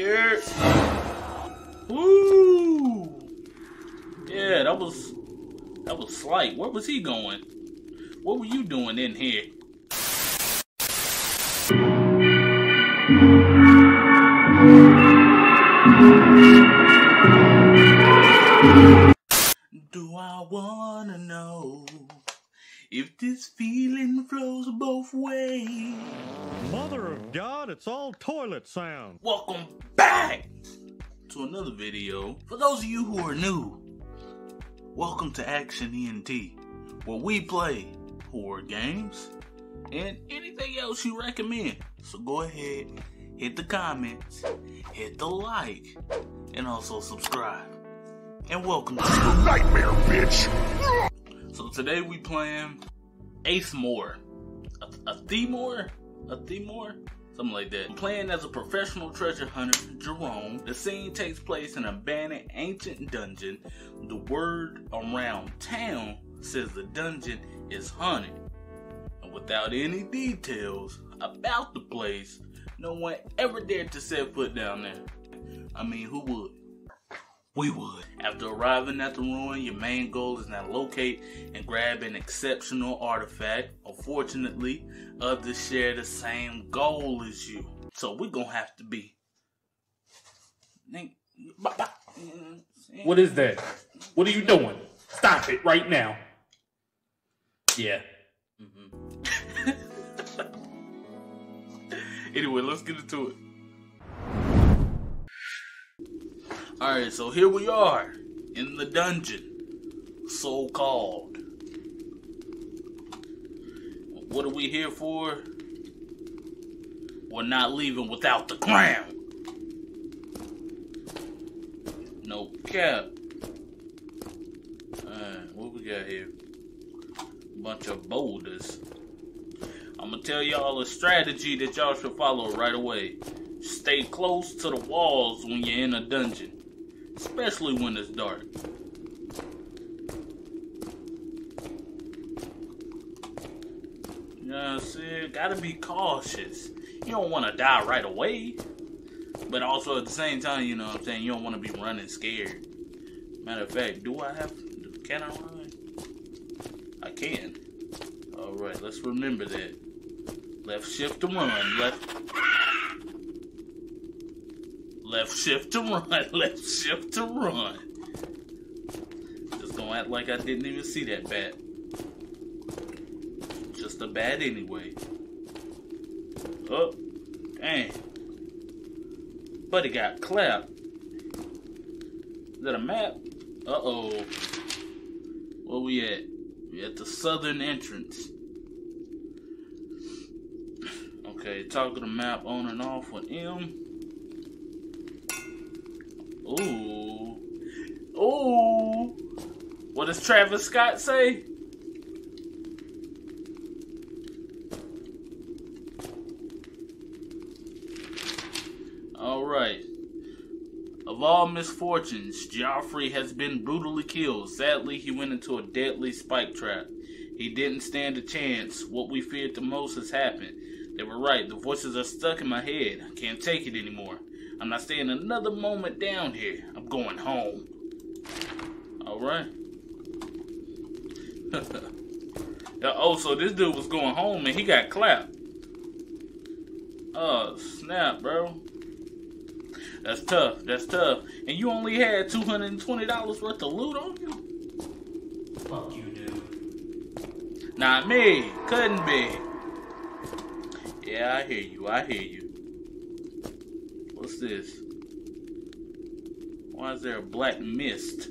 scared. Woo! Yeah, that was slight. Where was he going? What were you doing in here? Do I wanna know if this feeling flows both ways? Mother of God, it's all toilet sound. Welcome back to another video. For those of you who are new, welcome to Action ENT, where we play horror games and anything else you recommend. So go ahead, hit the comments, hit the like, and also subscribe. And welcome to the nightmare, bitch. So today we playing Ace More, Athemore, something like that. I'm playing as a professional treasure hunter, Jerome. The scene takes place in an abandoned ancient dungeon. The word around town says the dungeon is haunted, and without any details about the place, no one ever dared to set foot down there. I mean, who would? We would. After arriving at the ruin, your main goal is now to locate and grab an exceptional artifact. Unfortunately, others share the same goal as you. So we're gonna have to be... What is that? What are you doing? Stop it right now. Yeah. Anyway, let's get into it. Alright, so here we are in the dungeon, so-called. What are we here for? We're not leaving without the crown. No cap. Alright, what we got here? Bunch of boulders. I'm gonna tell y'all a strategy that y'all should follow right away. Stay close to the walls when you're in a dungeon. Especially when it's dark. You know what I'm saying? Gotta be cautious. You don't want to die right away. But also at the same time, you know what I'm saying? You don't want to be running scared. Matter of fact, can I run? I can. Alright, let's remember that. Left shift to run. Left shift to run, left shift to run. Just gonna act like I didn't even see that bat. Just a bat anyway. Oh, dang. But it got clapped. Is that a map? Uh-oh. Where we at? We at the southern entrance. Okay, toggle the map on and off with M. Ooh. Ooh. What does Travis Scott say? Alright. Of all misfortunes, Geoffrey has been brutally killed. Sadly, he went into a deadly spike trap. He didn't stand a chance. What we feared the most has happened. They were right. The voices are stuck in my head. I can't take it anymore. I'm not staying another moment down here. I'm going home. Alright. Oh, so this dude was going home and he got clapped. Oh, snap, bro. That's tough. That's tough. And you only had $220 worth of loot on you? Fuck you, dude. Not me. Couldn't be. Yeah, I hear you. I hear you. What's this? Why is there a black mist?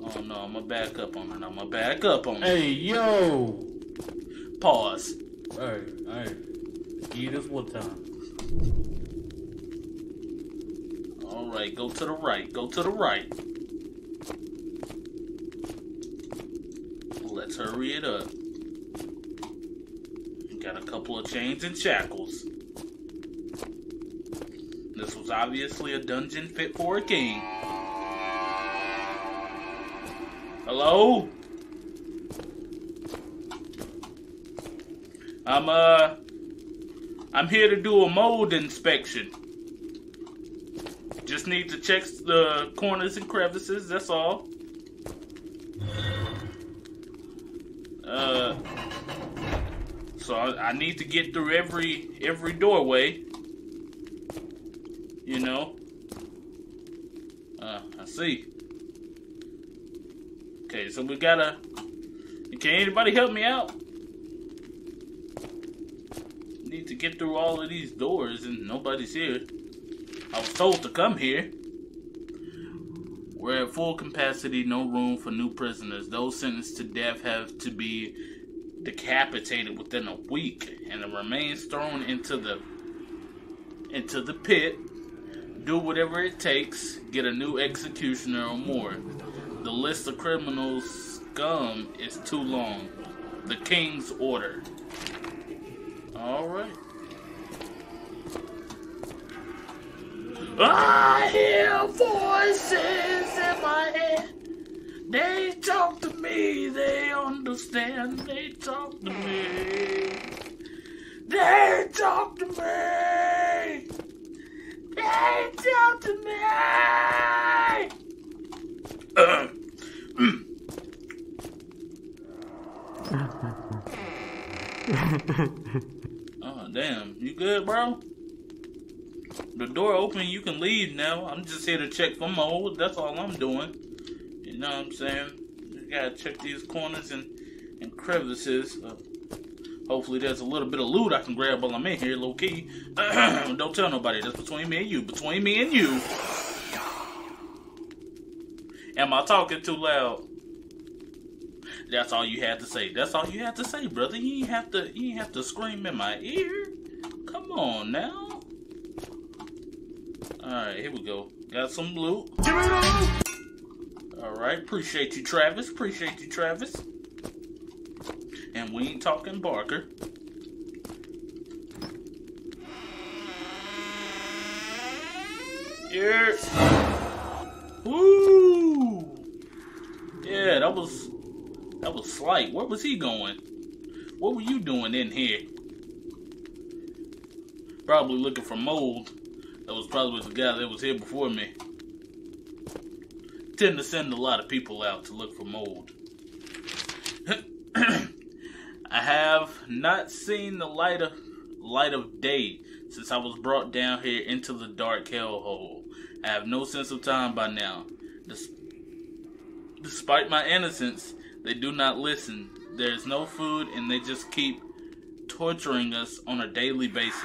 Oh no, I'm gonna back up on it. I'm gonna back up on it. Hey, yo! Pause. Alright. Give this one time. Alright, go to the right. Go to the right. Let's hurry it up. Got a couple of chains and shackles. This was obviously a dungeon fit for a king. Hello? I'm here to do a mold inspection. Just need to check the corners and crevices, that's all. So I need to get through every doorway. You know? I see. Okay, so we gotta... Can anybody help me out? Need to get through all of these doors and nobody's here. I was told to come here. We're at full capacity, no room for new prisoners. Those sentenced to death have to be decapitated within a week, and the remains thrown into the pit. Do whatever it takes, get a new executioner or more. The list of criminal scum is too long. The King's Order. Alright. I hear voices in my head. They talk to me, they understand. They talk to me. They talk to me. They talk to me. Oh, damn. You good, bro? The door open, you can leave now. I'm just here to check for mold. That's all I'm doing. You know what I'm saying? You gotta check these corners and crevices. Hopefully there's a little bit of loot I can grab while I'm in here, low key. Don't tell nobody. That's between me and you. Between me and you. Am I talking too loud? That's all you had to say. That's all you had to say, brother. You ain't have to scream in my ear. Come on now. Alright, here we go. Got some loot. Alright, appreciate you, Travis. Appreciate you, Travis. And we ain't talking Barker. Here. Woo! Yeah, that was slight. Where was he going? What were you doing in here? Probably looking for mold. That was probably the guy that was here before me. Tend to send a lot of people out to look for mold. I have not seen the light of day since I was brought down here into the dark hellhole. I have no sense of time by now. Despite my innocence, they do not listen. There is no food and they just keep torturing us on a daily basis.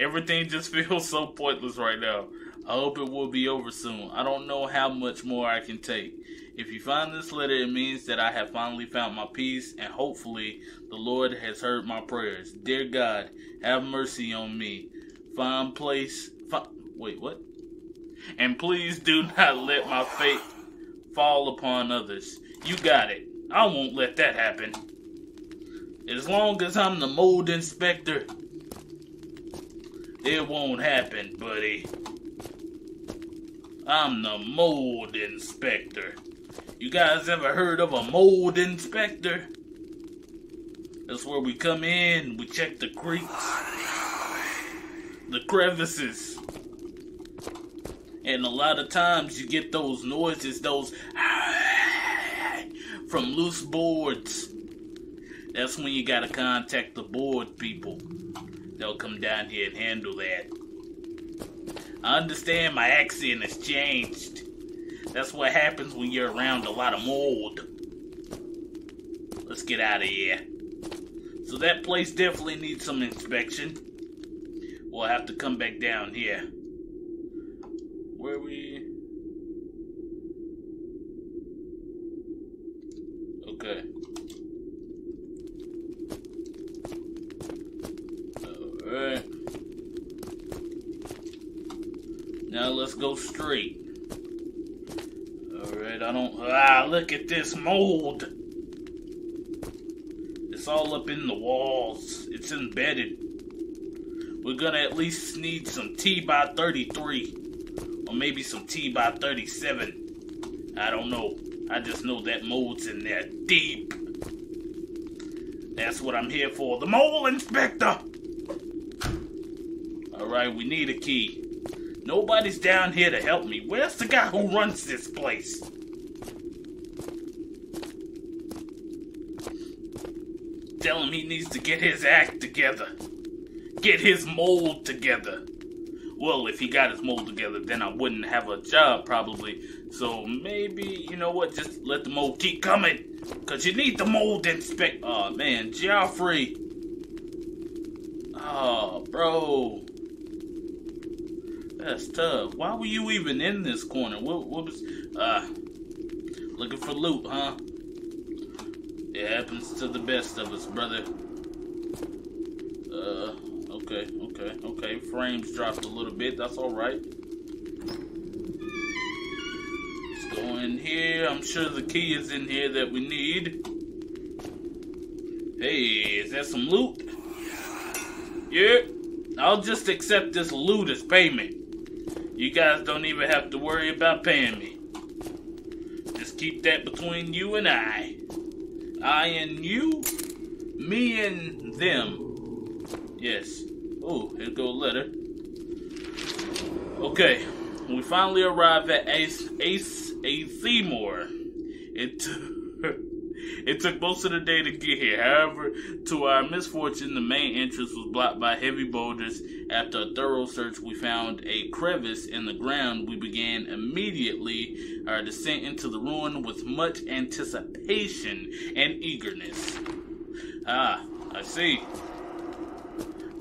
Everything just feels so pointless right now. I hope it will be over soon. I don't know how much more I can take. If you find this letter, it means that I have finally found my peace, and hopefully the Lord has heard my prayers. Dear God, have mercy on me. Find place... Wait, what? And please do not let my fate fall upon others. You got it. I won't let that happen. As long as I'm the mold inspector... It won't happen, buddy. I'm the mold inspector. You guys ever heard of a mold inspector? That's where we come in, we check the creeks, the crevices. And a lot of times you get those noises, those from loose boards. That's when you gotta contact the board people. They'll come down here and handle that. I understand my accent has changed. That's what happens when you're around a lot of mold. Let's get out of here. So that place definitely needs some inspection. We'll have to come back down here. Where we... Okay. Alright. Now let's go straight. Alright, I don't... Ah, look at this mold! It's all up in the walls. It's embedded. We're gonna at least need some T by 33. Or maybe some T by 37. I don't know. I just know that mold's in there deep. That's what I'm here for. The mold inspector! Alright, we need a key. Nobody's down here to help me. Where's the guy who runs this place? Tell him he needs to get his act together. Get his mold together. Well, if he got his mold together, then I wouldn't have a job, probably. So maybe, you know what, just let the mold keep coming. Because you need the mold inspect. Aw, man, Geoffrey. Oh, bro. That's tough. Why were you even in this corner? What was... looking for loot, huh? It happens to the best of us, brother. Okay. Frames dropped a little bit. That's alright. Let's go in here. I'm sure the key is in here that we need. Hey, is that some loot? Yeah. I'll just accept this loot as payment. You guys don't even have to worry about paying me. Just keep that between you and I. I and you, me and them. Yes. Oh, here go a letter. Okay, we finally arrived at Athemore. It took most of the day to get here. However, to our misfortune, the main entrance was blocked by heavy boulders. After a thorough search, we found a crevice in the ground. We began immediately our descent into the ruin with much anticipation and eagerness. Ah, I see.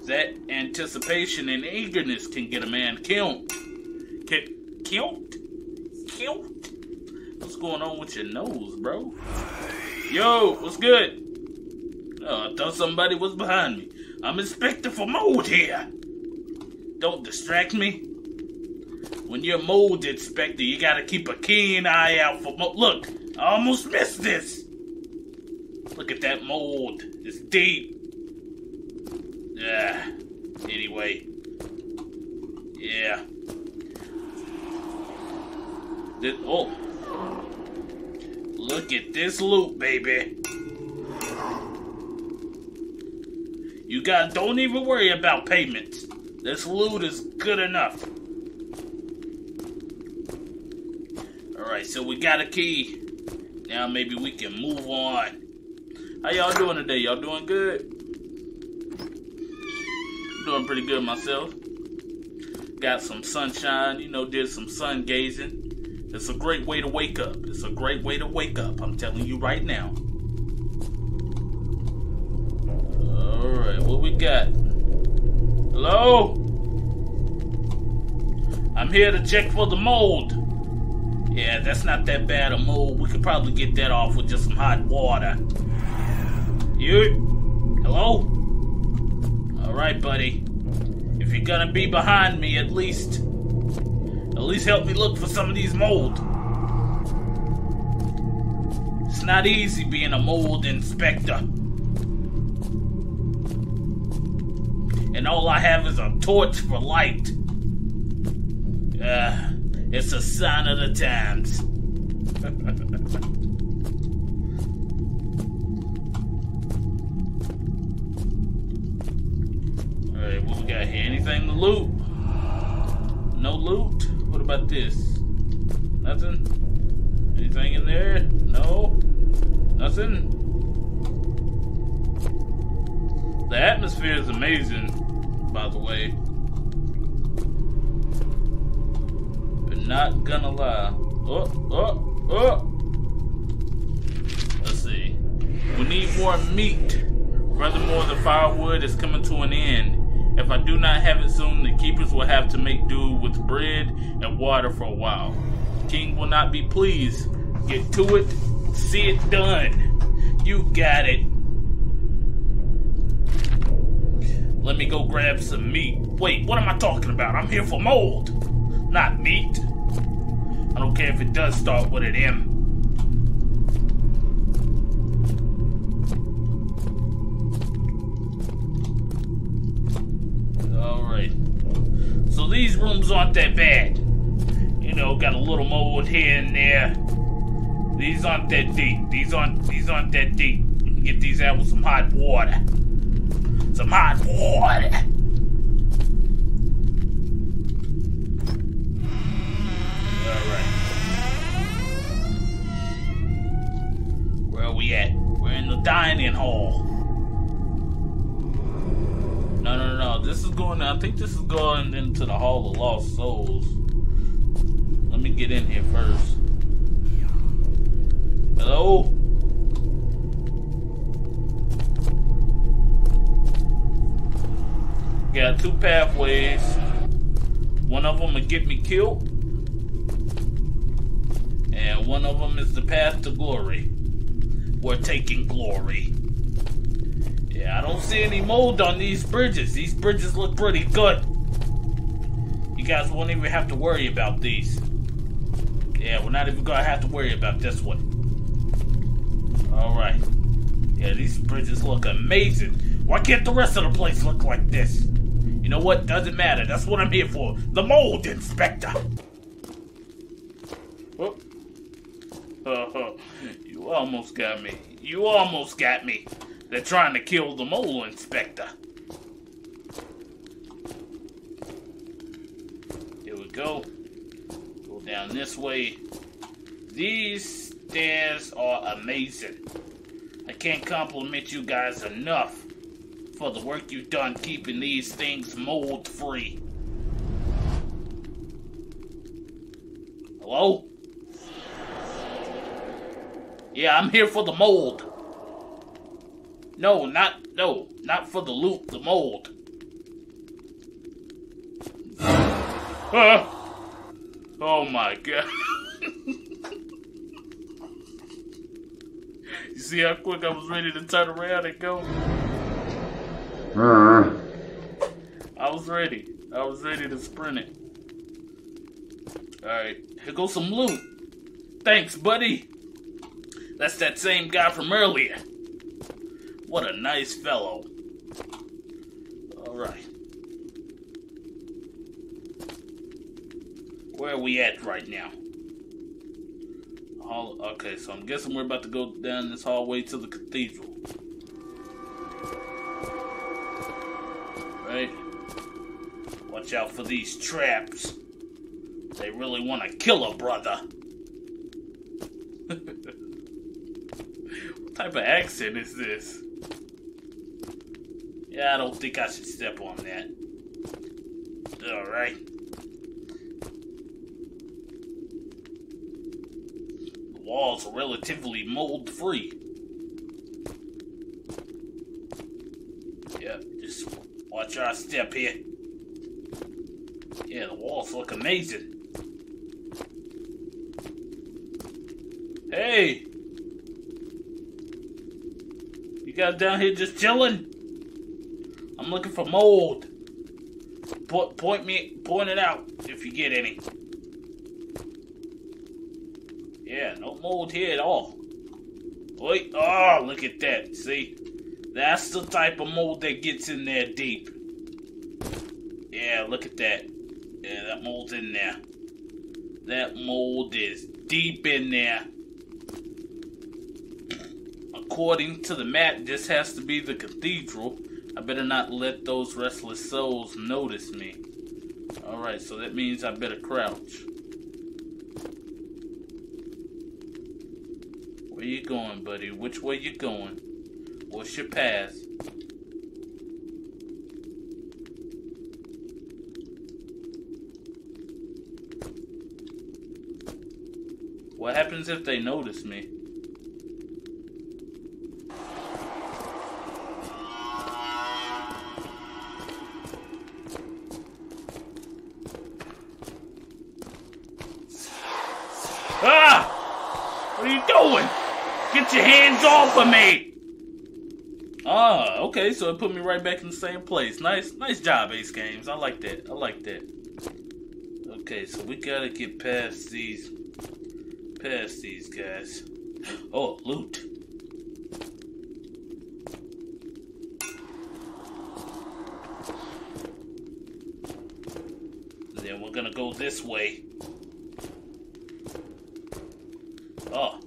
That anticipation and eagerness can get a man killed. Killed? What's going on with your nose, bro? Yo, what's good? Oh, I thought somebody was behind me. I'm inspecting for mold here. Don't distract me. When you're a mold inspector, you gotta keep a keen eye out for mold. Look, I almost missed this. Look at that mold. It's deep. Yeah. Anyway. Yeah. Oh. Look at this loot, baby. You guys don't even worry about payments. This loot is good enough. Alright, so we got a key. Now maybe we can move on. How y'all doing today? Y'all doing good? I'm doing pretty good myself. Got some sunshine, you know, did some sun gazing. It's a great way to wake up. It's a great way to wake up. I'm telling you right now. Alright, what we got? Hello? I'm here to check for the mold. Yeah, that's not that bad a mold. We could probably get that off with just some hot water. You? Hello? Alright, buddy. If you're gonna be behind me, at least help me look for some of these mold. It's not easy being a mold inspector. And all I have is a torch for light. It's a sign of the times. Alright, what we got here? Anything to loot? No loot? What about this? Nothing? Anything in there? No? Nothing? The atmosphere is amazing, by the way. But not gonna lie. Let's see. We need more meat. Furthermore, the firewood is coming to an end. If I do not have it soon, the keepers will have to make do with bread and water for a while. King will not be pleased. Get to it. See it done. You got it. Let me go grab some meat. Wait, what am I talking about? I'm here for mold, not meat. I don't care if it does start with an M. So these rooms aren't that bad. You know, got a little mold here and there. These aren't that deep. These aren't that deep. You can get these out with some hot water. Some hot water. yet. We're in the dining hall. No, no, no. This is going. I think this is going into the Hall of Lost Souls. Let me get in here first. Hello? Got two pathways. One of them will get me killed. And one of them is the path to glory. We're taking glory. Yeah, I don't see any mold on these bridges. These bridges look pretty good. You guys won't even have to worry about these. Yeah, we're not even gonna have to worry about this one. Alright. Yeah, these bridges look amazing. Why can't the rest of the place look like this? You know what? Doesn't matter. That's what I'm here for. The mold inspector. Oh. You almost got me. You almost got me. They're trying to kill the mold inspector. Here we go. Go down this way. These stairs are amazing. I can't compliment you guys enough for the work you've done keeping these things mold free. Hello? Yeah, I'm here for the mold. No, not for the loot, the mold. Oh my god. You see how quick I was ready to turn around and go? I was ready to sprint it. Alright, here goes some loot. Thanks, buddy. That's that same guy from earlier. What a nice fellow. Alright. Where are we at right now? Okay, so I'm guessing we're about to go down this hallway to the cathedral. Right? Watch out for these traps. They really want to kill a brother. What type of accent is this? Yeah, I don't think I should step on that. Alright. Walls are relatively mold-free. Yeah, just watch our step here. Yeah, the walls look amazing. Hey! You guys down here just chilling? I'm looking for mold. Point it out if you get any. Yeah, no mold here at all. Wait, oh, look at that. See? That's the type of mold that gets in there deep. Yeah, look at that. Yeah, that mold's in there. That mold is deep in there. According to the map, this has to be the cathedral. I better not let those restless souls notice me. Alright, so that means I better crouch. Where you going, buddy? Which way you going? What's your path? What happens if they notice me? Ah! What are you doing? Get your hands off of me! Ah, okay, so it put me right back in the same place. Nice job, Ace Games. I like that. I like that. Okay, so we gotta get past these guys. Oh, loot. And then we're gonna go this way. Oh.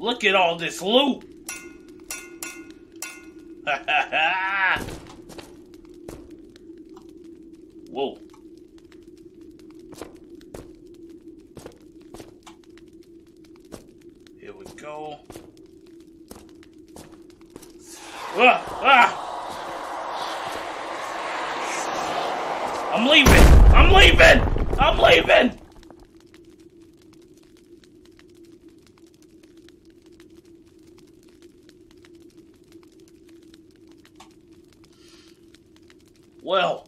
Look at all this loot! Ha ha ha! Whoa. Here we go. I'm leaving! I'm leaving! I'm leaving! Well,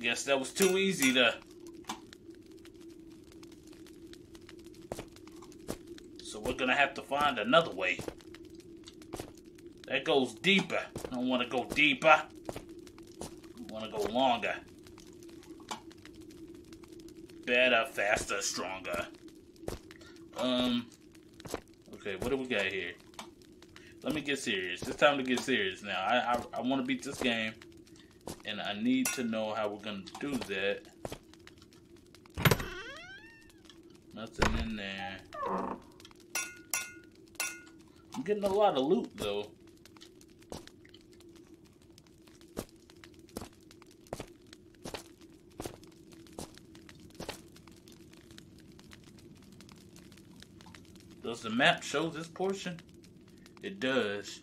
guess that was too easy to... So we're gonna have to find another way. That goes deeper. I don't want to go deeper. I want to go longer. Better, faster, stronger. Okay, what do we got here? Let me get serious. It's time to get serious now. I want to beat this game. And I need to know how we're going to do that. Nothing in there. I'm getting a lot of loot, though. Does the map show this portion? It does.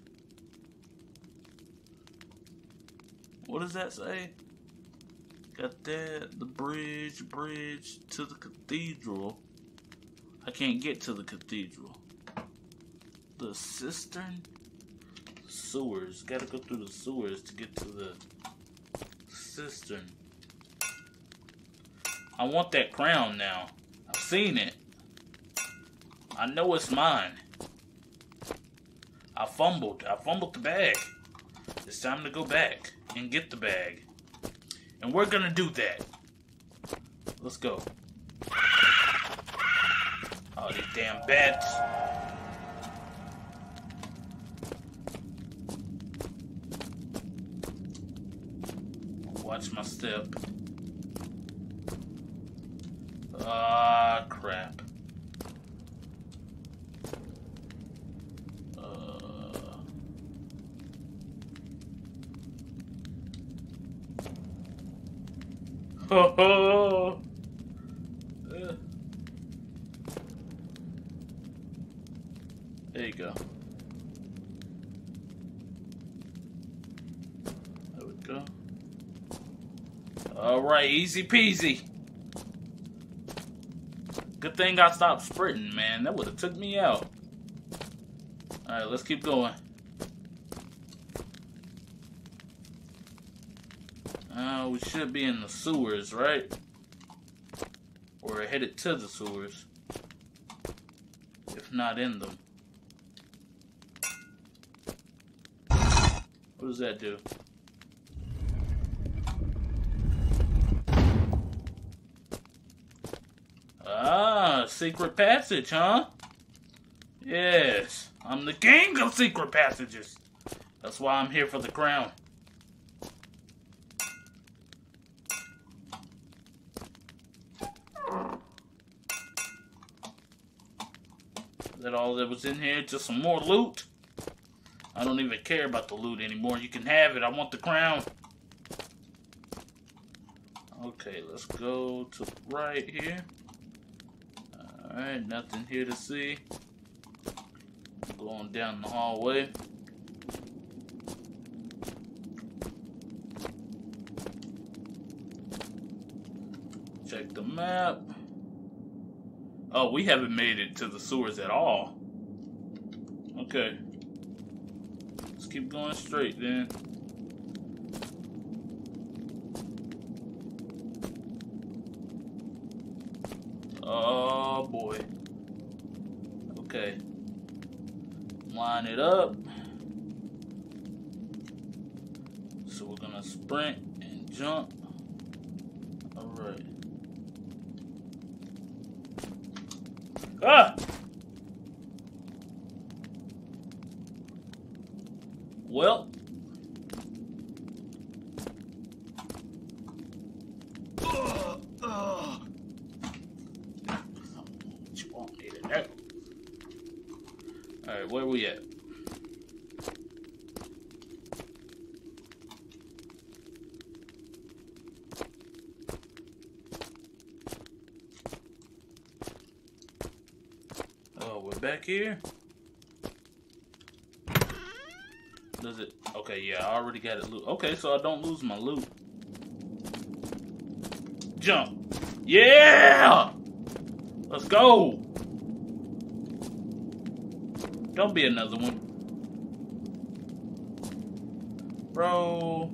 What does that say? Got that, the bridge to the cathedral. I can't get to the cathedral. The cistern? Sewers. Gotta go through the sewers to get to the cistern. I want that crown now. I've seen it. I know it's mine. I fumbled the bag. It's time to go back and get the bag. And we're gonna do that. Let's go. Oh, these damn bats. Watch my step. Ah, crap. There you go. There we go. Alright, easy peasy. Good thing I stopped sprinting, man. That would have took me out. Alright, let's keep going. We should be in the sewers, right? Or headed to the sewers. If not in them. What does that do? Ah, secret passage, huh? Yes, I'm the king of secret passages. That's why I'm here for the crown. That all that was in here, just some more loot. I don't even care about the loot anymore. You can have it. I want the crown. Okay, let's go to the right here. Alright, nothing here to see. Going down the hallway. Check the map. Oh, we haven't made it to the sewers at all. Okay. Let's keep going straight then. Oh boy. Okay. Line it up. So we're gonna sprint and jump. Alright. Ah! Well. Alright, where are we at? Back here. Does it? Okay, yeah, I already got it loot. Okay, so I don't lose my loot. Jump. Yeah! Let's go! Don't be another one. Bro.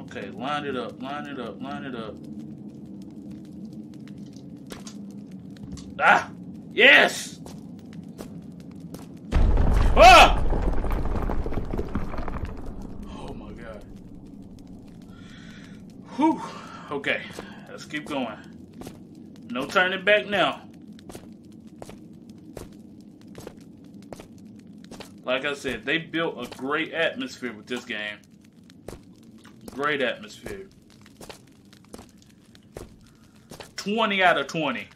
Okay, line it up, line it up, line it up. Ah! Yes! Ah! Oh my god. Whew. Okay, let's keep going. No turning back now. Like I said, they built a great atmosphere with this game. Great atmosphere. 20 out of 20.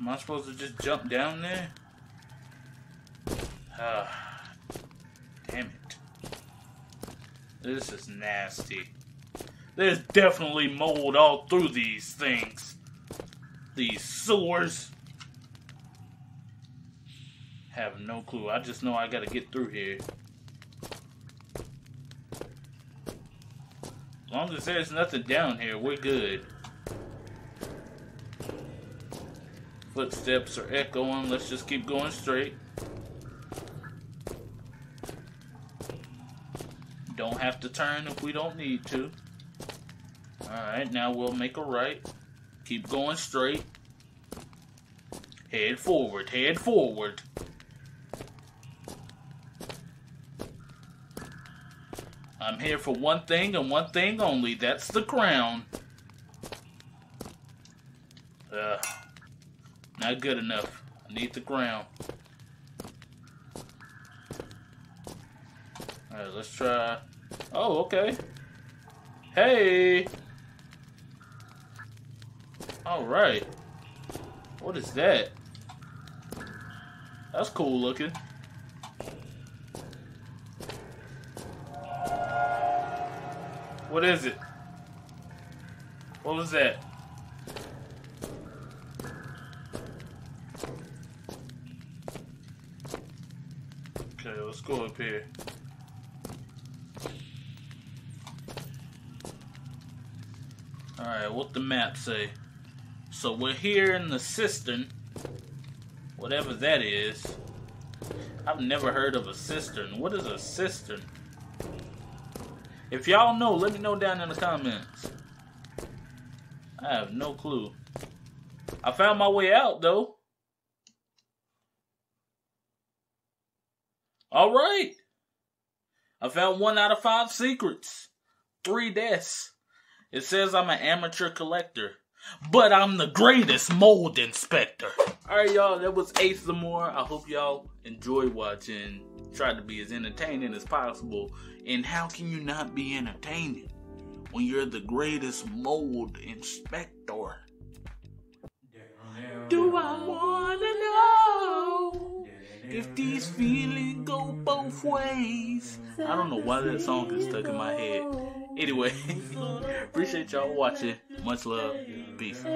Am I supposed to just jump down there? Damn it. This is nasty. There's definitely mold all through these things. These sewers. Have no clue. I just know I gotta get through here. As long as there's nothing down here, we're good. Footsteps are echoing. Let's just keep going straight. Don't have to turn if we don't need to. Alright, now we'll make a right. Keep going straight. Head forward, head forward. I'm here for one thing and one thing only. That's the crown. Not good enough. I need the ground. Alright, let's try. Oh, okay. Hey! Alright. What is that? That's cool looking. What is it? What was that? Okay, let's go up here. Alright, what the map say? So we're here in the cistern. Whatever that is. I've never heard of a cistern. What is a cistern? If y'all know, let me know down in the comments. I have no clue. I found my way out though. Alright, I found 1 out of 5 secrets, 3 deaths. It says I'm an amateur collector, but I'm the greatest mold inspector. Alright y'all, that was Ace More. I hope y'all enjoyed watching. Tried to be as entertaining as possible. And how can you not be entertaining when you're the greatest mold inspector? Do I wanna know? If these feelings go both ways. I don't know why that song is stuck in my head. Anyway, appreciate y'all watching. Much love. Peace.